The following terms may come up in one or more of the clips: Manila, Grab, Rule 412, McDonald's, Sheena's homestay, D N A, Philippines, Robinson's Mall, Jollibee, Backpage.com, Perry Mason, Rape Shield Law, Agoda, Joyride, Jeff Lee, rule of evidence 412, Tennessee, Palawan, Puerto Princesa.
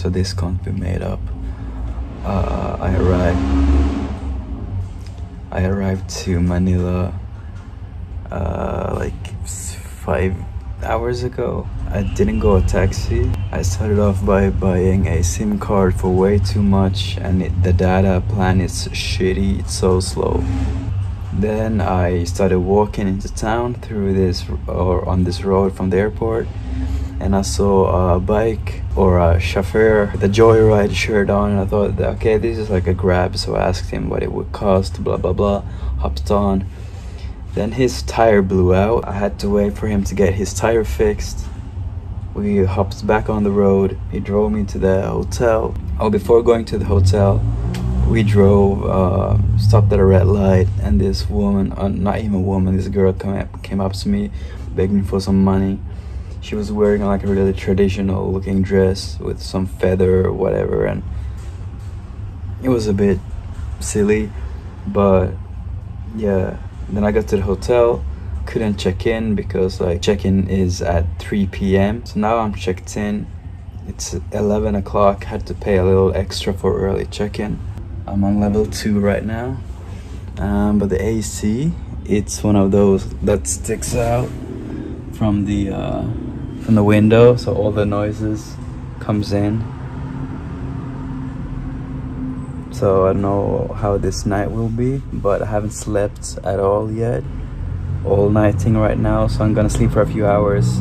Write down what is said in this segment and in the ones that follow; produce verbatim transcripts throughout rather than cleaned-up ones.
so this can't be made up. Uh, I arrived. I arrived to Manila uh, like five hours ago. I didn't go a taxi. I started off by buying a SIM card for way too much, and it, the data plan is shitty. It's so slow. Then I started walking into town through this or on this road from the airport, and I saw a bike or a chauffeur with a Joyride shirt on, and I thought that, okay, this is like a Grab, so I asked him what it would cost, blah blah blah, hopped on. Then his tire blew out. I had to wait for him to get his tire fixed. We hopped back on the road. He drove me to the hotel. Oh, before going to the hotel, we drove, uh, stopped at a red light, and this woman, uh, not even a woman, this girl came up, came up to me, begged me for some money. She was wearing like a really traditional looking dress with some feather or whatever, and it was a bit silly, but yeah. Then I got to the hotel, couldn't check in because like check-in is at three p m So now I'm checked in, it's eleven o'clock, had to pay a little extra for early check-in. I'm on level two right now, um, but the A C, it's one of those that sticks out from the uh, from the window, so all the noises comes in. So I don't know how this night will be, but I haven't slept at all yet. All nighting right now, so I'm gonna sleep for a few hours.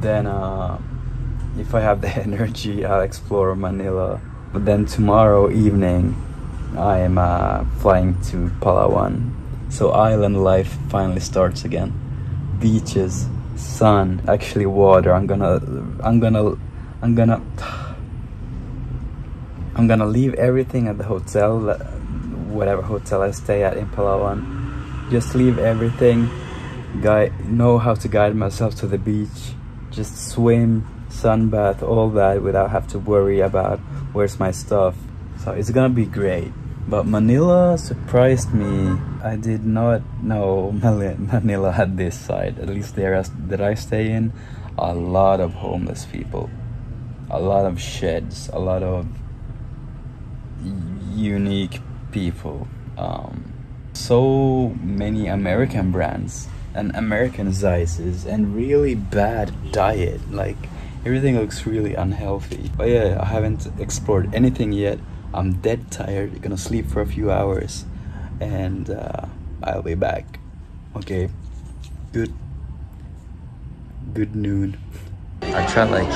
Then uh, if I have the energy, I'll explore Manila. But then tomorrow evening, I am uh, flying to Palawan. So island life finally starts again. Beaches, sun, actually water. I'm gonna, I'm gonna, I'm gonna. I'm gonna leave everything at the hotel, whatever hotel I stay at in Palawan. Just leave everything, guide, know how to guide myself to the beach, just swim, sunbath, all that without have to worry about where's my stuff. So it's gonna be great. But Manila surprised me. I did not know Manila had this side, at least the area that I stay in. A lot of homeless people, a lot of sheds, a lot of unique people, um, so many American brands and American sizes, and really bad diet. Like everything looks really unhealthy. But yeah, I haven't explored anything yet. I'm dead tired. I'm gonna sleep for a few hours, and uh, I'll be back. Okay, good good noon. I tried like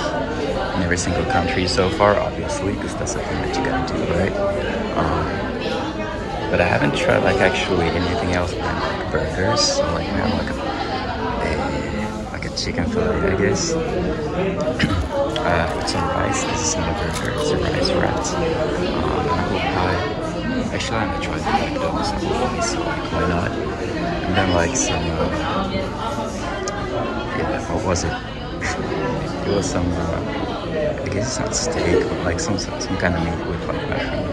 in every single country so far, obviously, because that's the thing that you gotta do, right? Um, but I haven't tried like actually anything else than like burgers. So like I have like a, a like a chicken fillet, I guess, uh, with some rice. This is not a burger; it's a rice wrap. Um, apple pie. Actually, I haven't tried the McDonald's apple pie, so like why not? And then like some uh, yeah, what was it? It was some. Uh, I guess it's not steak, but like some some kind of meat with like mushroom.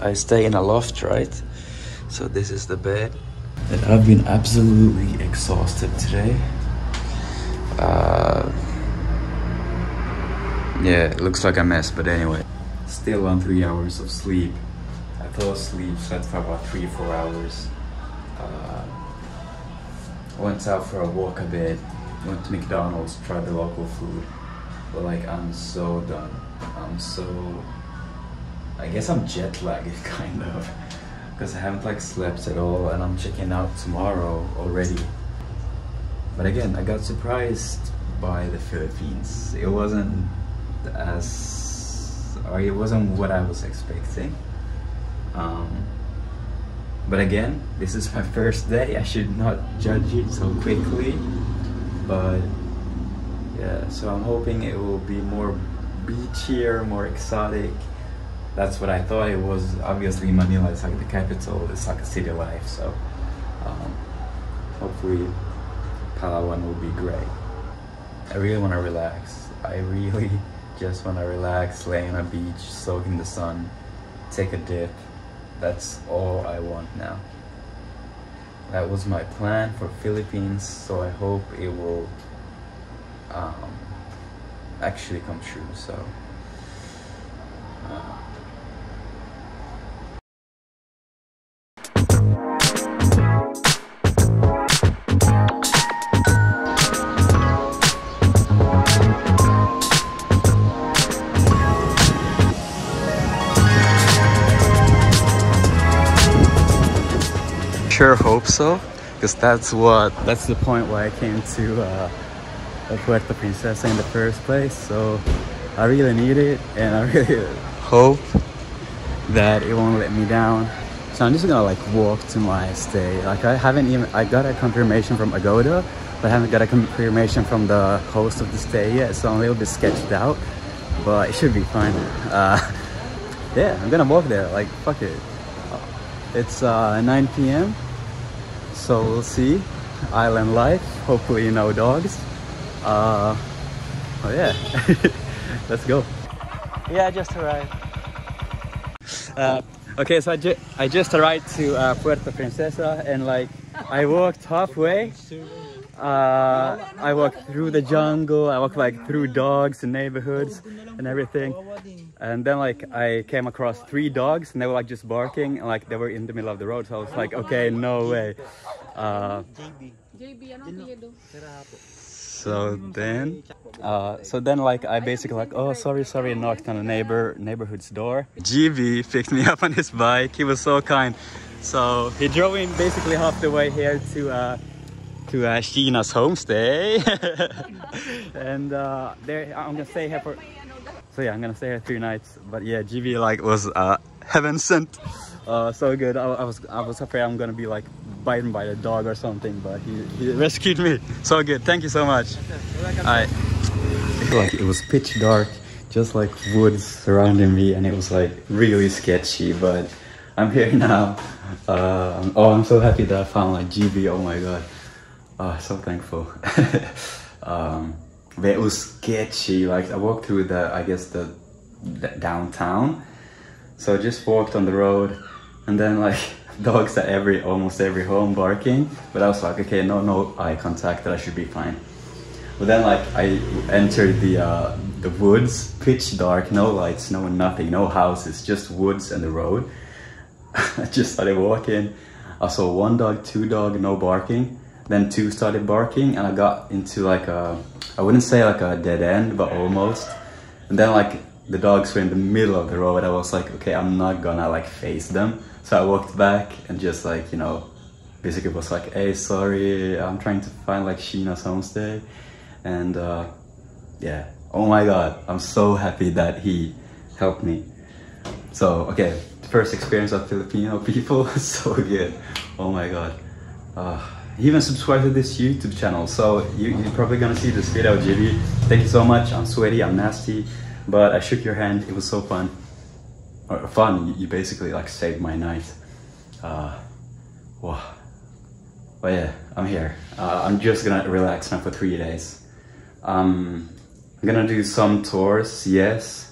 I stay in a loft, right? So this is the bed. And I've been absolutely exhausted today. Uh, yeah, it looks like a mess, but anyway. Still on three hours of sleep. I fell asleep, slept for about three, four hours. Uh, went out for a walk a bit. Went to McDonald's, tried the local food. But like, I'm so done. I'm so... I guess I'm jet lagged, kind of. Because I haven't like slept at all, and I'm checking out tomorrow already. But again, I got surprised by the Philippines. It wasn't as... or it wasn't what I was expecting, um, but again, this is my first day. I should not judge it so quickly, but yeah, so I'm hoping it will be more beachier, more exotic. That's what I thought it was. Obviously Manila is like the capital, it's like a city life, so um, hopefully Palawan will be great. I really want to relax. I really just want to relax, lay on a beach, soak in the sun, take a dip, That's all I want now. That was my plan for Philippines, so I hope it will um, actually come true. So uh, sure hope so, because that's what that's the point why I came to uh, Puerto Princesa in the first place. So I really need it, and I really hope that it won't let me down. So I'm just gonna like walk to my stay. Like I haven't even I got a confirmation from Agoda, but I haven't got a confirmation from the host of the stay yet. So I'm a little bit sketched out, but it should be fine. Uh, yeah, I'm gonna walk there. Like fuck it. It's uh, nine p m So we'll see. Island life, hopefully no dogs. Uh, oh yeah, let's go. Yeah, I just arrived. Uh, okay, so I, ju I just arrived to uh, Puerto Princesa, and like I walked halfway. Uh, I walked through the jungle, I walked like through dogs and neighborhoods and everything. And then like I came across three dogs, and they were like just barking, and like they were in the middle of the road. So I was like, okay, no way. Uh, so then, uh, so then like I basically like, oh, sorry, sorry, knocked on a neighbor neighborhood's door. G B picked me up on his bike. He was so kind. So he drove me basically half the way here to uh, to uh, Sheena's homestay. And uh, there, I'm gonna stay here for, so yeah, I'm gonna stay here three nights. But yeah, G B like was uh, heaven sent, uh, so good. I, I was I was afraid I'm gonna be like bitten by the dog or something, but he, he rescued me. So good, thank you so much. I like it was pitch dark, just like woods surrounding me, and it was like really sketchy, but I'm here now. Uh, oh, I'm so happy that I found like G B. Oh my god. Oh, so thankful. um, but it was sketchy. Like I walked through the, I guess the, the downtown. So I just walked on the road, and then like dogs at every, almost every home barking. But I was like, okay, no, no eye contact, that I should be fine. But then like I entered the uh, the woods, pitch dark, no lights, no nothing, no houses, just woods and the road. I just started walking. I saw one dog, two dog, no barking. Then two started barking, and I got into like a, I wouldn't say like a dead end, but almost. And then like the dogs were in the middle of the road. I was like, okay, I'm not gonna like face them. So I walked back and just like, you know, basically was like, hey, sorry, I'm trying to find like Sheena's homestay. And uh, yeah, oh my God, I'm so happy that he helped me. So, okay, first experience of Filipino people, so good. Oh my God. Uh, He even subscribed to this YouTube channel, so you, you're probably gonna see this video, G B. Thank you so much. I'm sweaty, I'm nasty, but I shook your hand. It was so fun. Or fun, you, you basically like saved my night. Uh, wow. But yeah, I'm here. Uh, I'm just gonna relax now for three days. Um, I'm gonna do some tours, yes.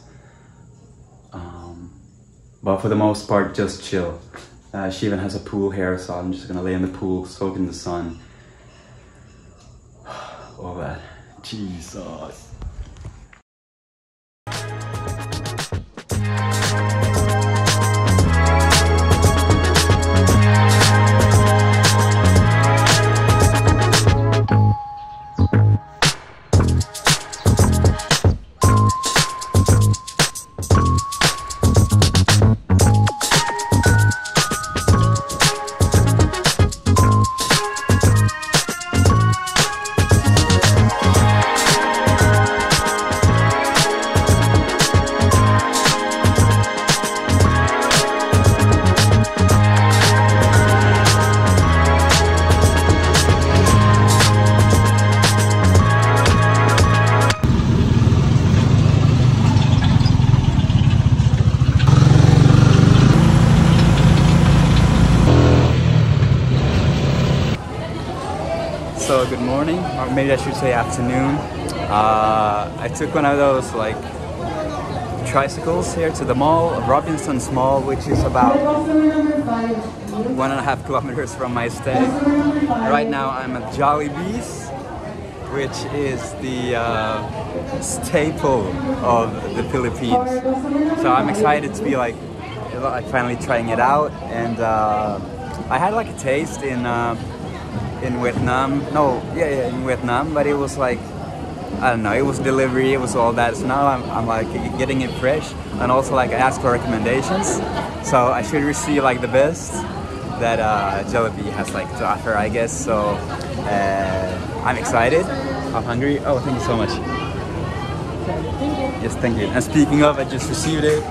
Um, but for the most part, just chill. Uh, she even has a pool here, so I'm just gonna lay in the pool, soak in the sun. All that. Jesus. So good morning, or maybe I should say afternoon. Uh, I took one of those like tricycles here to the mall, Robinson's Mall, which is about one and a half kilometers from my stay. Right now I'm at Jollibee's, which is the uh, staple of the Philippines. So I'm excited to be like, like finally trying it out. And uh, I had like a taste in uh, in Vietnam. No, yeah, yeah, in Vietnam, but it was like, I don't know, it was delivery, it was all that. So now I'm, I'm like getting it fresh, and also like I asked for recommendations. So I should receive like the best that uh, Jollibee has like to offer, I guess. So uh, I'm excited, I'm hungry. Oh, thank you so much. Thank you. Yes, thank you. And speaking of, I just received it.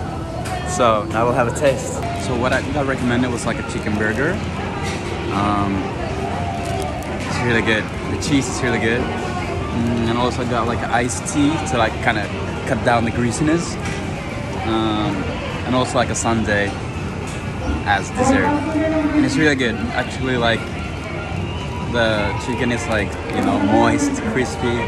So now we'll have a taste. So what I think I recommended was like a chicken burger. Um, it's really good. The cheese is really good. And also got like an iced tea to like kind of cut down the greasiness, um, and also like a sundae as dessert. And it's really good. Actually, like the chicken is like, you know, moist, crispy.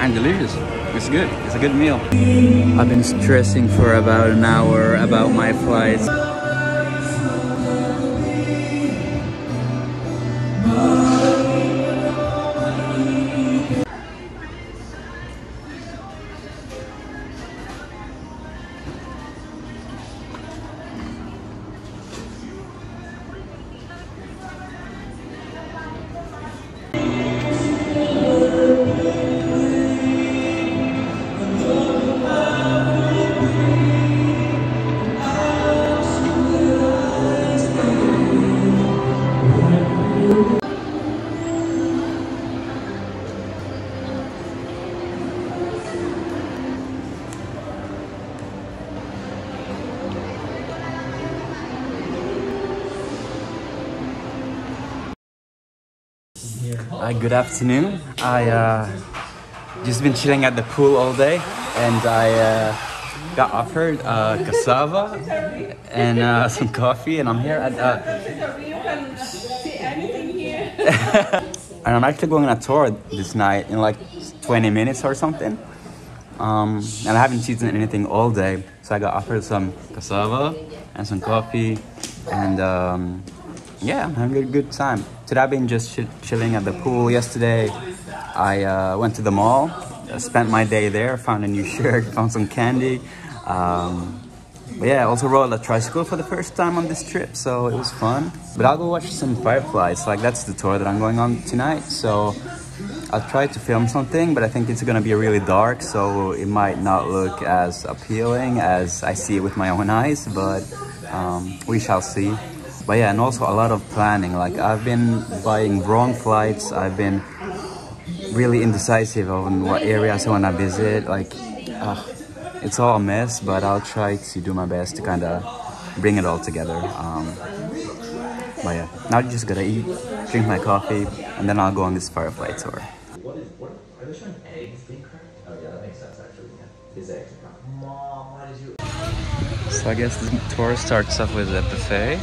And delicious. It's good. It's a good meal. I've been stressing for about an hour about my flight. Uh, good afternoon. I uh, just been chilling at the pool all day, and I uh, got offered uh, cassava and uh, some coffee, and I'm here at. Uh... You can see anything here. And I'm actually going on a tour this night in like twenty minutes or something. Um, and I haven't eaten anything all day, so I got offered some cassava and some coffee, and um, yeah, I'm having a good time. Today I've been just ch chilling at the pool. Yesterday I uh, went to the mall, spent my day there, found a new shirt, found some candy. Um, but yeah, I also rode a tricycle for the first time on this trip, so it was fun. But I'll go watch some fireflies, like that's the tour that I'm going on tonight. So I'll try to film something, but I think it's gonna be really dark, so it might not look as appealing as I see it with my own eyes, but um, we shall see. But yeah, and also a lot of planning. Like I've been buying wrong flights. I've been really indecisive on what areas I want to visit. Like, uh, it's all a mess, but I'll try to do my best to kind of bring it all together. Um, but yeah, now I'm just gonna eat, drink my coffee, and then I'll go on this firefly tour. What is, what, are they showing eggs being cracked? Oh yeah, that makes sense actually, yeah. Is eggs. Mom, why did you... So I guess the tour starts off with a buffet.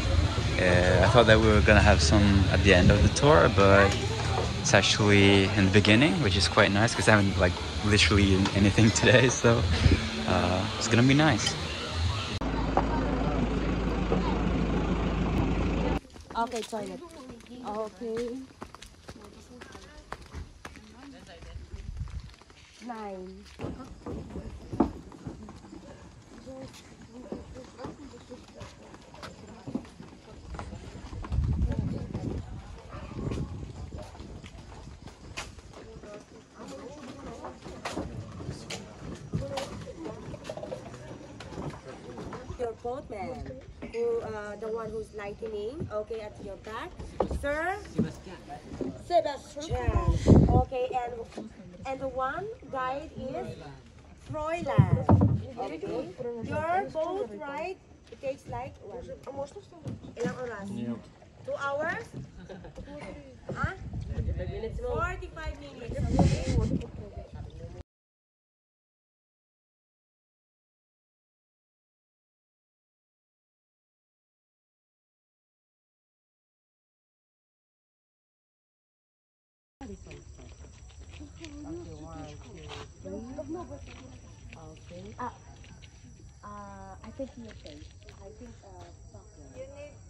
Uh, I thought that we were gonna have some at the end of the tour, but it's actually in the beginning, which is quite nice because I haven't like literally eaten anything today, so uh, it's gonna be nice. Okay, toilet. Okay. Nine. Boatman, who uh, the one who's lightning, okay, at your back, Sir Sebastian. Sebastian. Okay, and and the one guide is Fräulein. Okay, your boat ride it takes like what? Two hours? Huh? Forty-five minutes. Thank you. Okay. Ah, uh, I think you I think uh, you need